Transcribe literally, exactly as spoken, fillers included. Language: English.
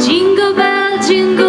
Jingle bell, jingle.